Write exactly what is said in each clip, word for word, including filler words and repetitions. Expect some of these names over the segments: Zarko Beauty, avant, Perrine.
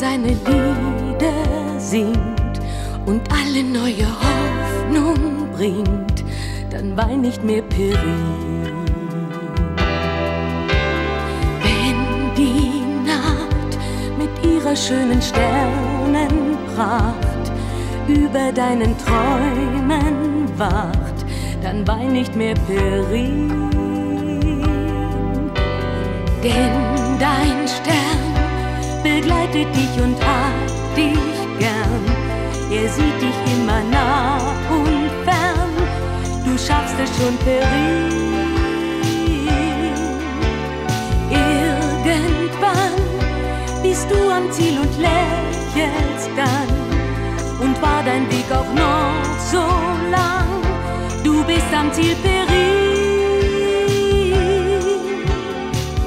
seine Lieder singt und alle neue Hoffnung bringt, dann wein nicht mehr Perrine. Wenn die Nacht mit ihrer schönen Sternenpracht über deinen Träumen wacht, dann wein nicht mehr Perrine. Denn dein Stern begleitet dich und hat dich gern. Er sieht dich immer nah und fern. Du schaffst es schon, Perrine. Irgendwann bist du am Ziel und lächelst dann. Und war dein Weg auch noch so lang, du bist am Ziel, Perrine.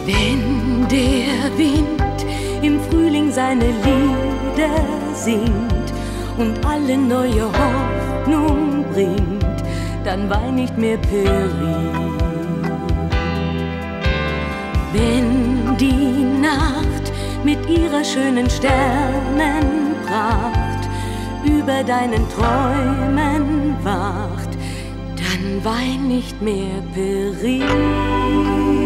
Wenn der Wind im Frühling seine Lieder singt und alle neue Hoffnung bringt, dann wein nicht mehr, Perrine. Wenn die Nacht mit ihrer schönen Sternenpracht über deinen Träumen wacht, dann wein nicht mehr, Perrine.